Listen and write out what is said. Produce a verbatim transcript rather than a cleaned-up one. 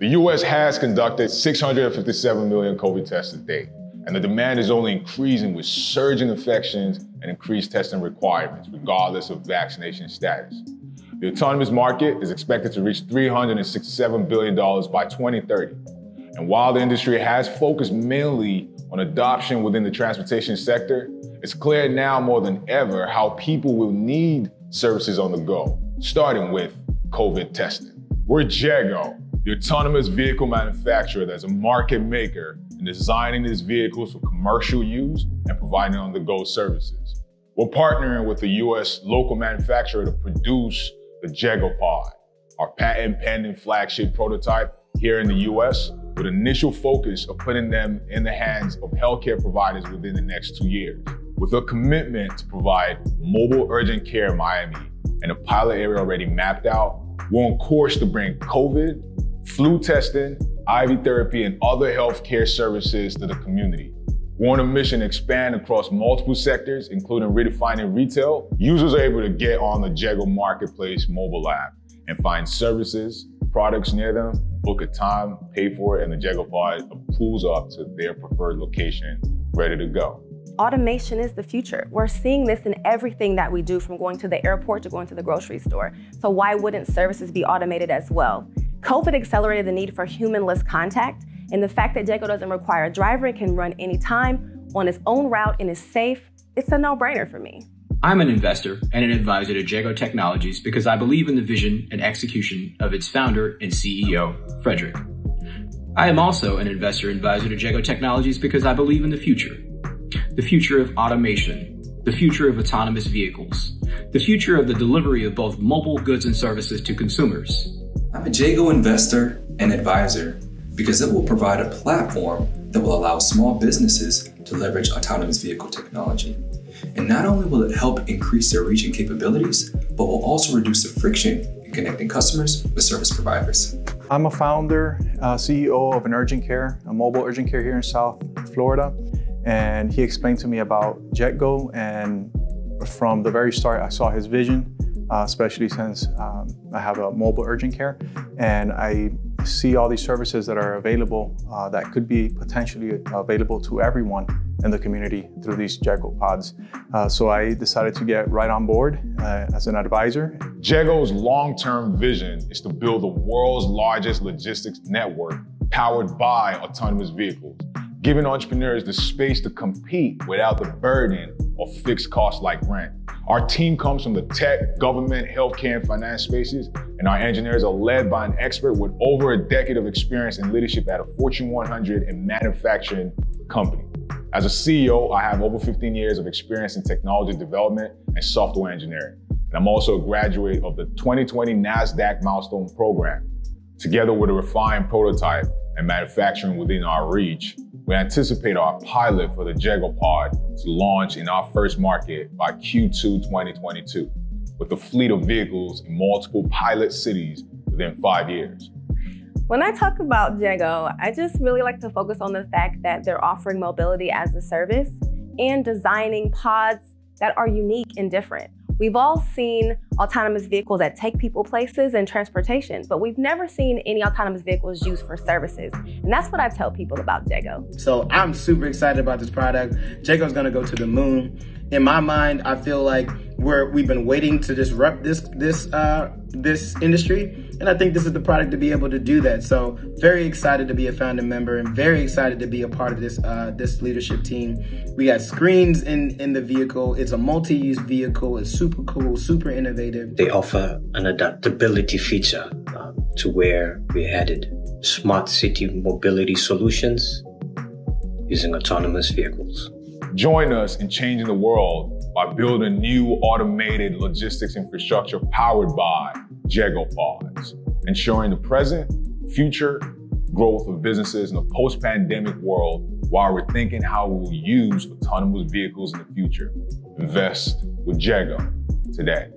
The U S has conducted six hundred fifty-seven million COVID tests to date, and the demand is only increasing with surging infections and increased testing requirements, regardless of vaccination status. The autonomous market is expected to reach three hundred sixty-seven billion dollars by twenty thirty. And while the industry has focused mainly on adoption within the transportation sector, it's clear now more than ever how people will need services on the go, starting with COVID testing. We're JéGo, the autonomous vehicle manufacturer that's a market maker in designing these vehicles for commercial use and providing on-the-go services. We're partnering with the U S local manufacturer to produce the JéGo Pod, our patent-pending flagship prototype here in the U S, with initial focus of putting them in the hands of healthcare providers within the next two years, with a commitment to provide mobile urgent care in Miami and a pilot area already mapped out. We're on course to bring COVID, flu testing, I V therapy, and other healthcare services to the community. We're on a mission to expand across multiple sectors, including redefining retail. Users are able to get on the JéGo Marketplace mobile app and find services, products near them, book a time, pay for it, and the JéGo Pod pulls up to their preferred location, ready to go. Automation is the future. We're seeing this in everything that we do, from going to the airport to going to the grocery store. So why wouldn't services be automated as well? COVID accelerated the need for humanless contact, and the fact that JéGo doesn't require a driver, it can run anytime on its own route and is safe, it's a no-brainer for me. I'm an investor and an advisor to JéGo Technologies because I believe in the vision and execution of its founder and C E O, Frederick. I am also an investor and advisor to JéGo Technologies because I believe in the future. The future of automation, the future of autonomous vehicles, the future of the delivery of both mobile goods and services to consumers. I'm a JéGo investor and advisor because it will provide a platform that will allow small businesses to leverage autonomous vehicle technology. And not only will it help increase their reach and capabilities, but will also reduce the friction in connecting customers with service providers. I'm a founder, uh, C E O of an urgent care, a mobile urgent care here in South Florida. And he explained to me about JéGo, and from the very start, I saw his vision, uh, especially since um, I have a mobile urgent care, and I see all these services that are available uh, that could be potentially available to everyone in the community through these JéGo Pods. Uh, so I decided to get right on board uh, as an advisor. JéGo's long-term vision is to build the world's largest logistics network powered by autonomous vehicles, giving entrepreneurs the space to compete without the burden of fixed costs like rent. Our team comes from the tech, government, healthcare, and finance spaces, and our engineers are led by an expert with over a decade of experience in leadership at a Fortune one hundred and manufacturing company. As a C E O, I have over fifteen years of experience in technology development and software engineering. And I'm also a graduate of the twenty twenty NASDAQ Milestone Program. Together with a refined prototype and manufacturing within our reach, we anticipate our pilot for the JéGo Pod to launch in our first market by Q two twenty twenty-two, with a fleet of vehicles in multiple pilot cities within five years. When I talk about JéGo, I just really like to focus on the fact that they're offering mobility as a service and designing pods that are unique and different. We've all seen autonomous vehicles that take people places and transportation, but we've never seen any autonomous vehicles used for services. And that's what I tell people about JéGo. So I'm super excited about this product. JéGo's gonna go to the moon. In my mind, I feel like we're, we've been waiting to disrupt this, this, uh, this industry. And I think this is the product to be able to do that. So very excited to be a founding member and very excited to be a part of this, uh, this leadership team. We got screens in, in the vehicle. It's a multi-use vehicle. It's super cool, super innovative. They offer an adaptability feature um, to where we're headed. Smart city mobility solutions using autonomous vehicles. Join us in changing the world by building new automated logistics infrastructure powered by JéGo Pods, ensuring the present, future growth of businesses in a post-pandemic world while rethinking how we'll use autonomous vehicles in the future. Invest with JéGo today.